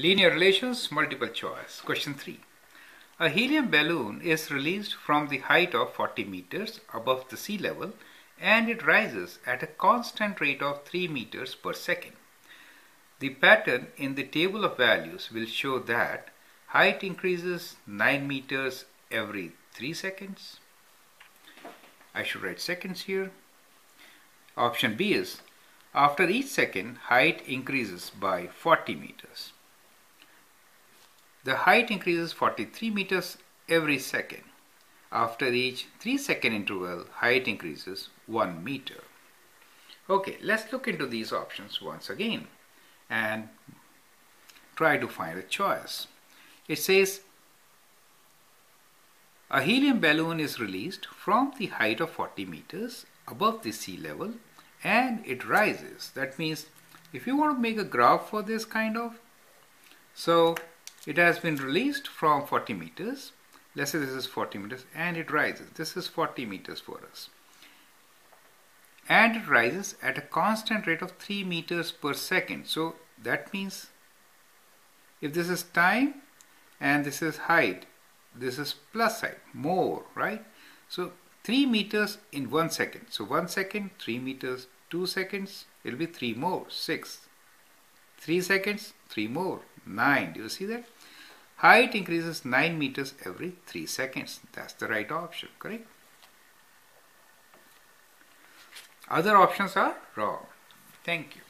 Linear relations, multiple choice. Question 3. A helium balloon is released from the height of 40 meters above the sea level and it rises at a constant rate of 3 meters per second. The pattern in the table of values will show that height increases 9 meters every 3 seconds. I should write seconds here. Option B is after each second height increases by 40 meters. The height increases 43 meters every second. After each 3-second interval, height increases 1 meter. Okay, let's look into these options once again and try to find a choice. It says, a helium balloon is released from the height of 40 meters above the sea level and it rises. That means, if you want to make a graph for this so it has been released from 40 meters. Let's say this is 40 meters and it rises. This is 40 meters for us. And it rises at a constant rate of 3 meters per second. So that means if this is time and this is height, this is plus height, more, right? So 3 meters in 1 second. So 1 second, 3 meters, 2 seconds, it'll be 3 more, 6. 3 seconds, 3 more, 9. Do you see that? Height increases 9 meters every 3 seconds. That's the right option, correct? Other options are wrong. Thank you.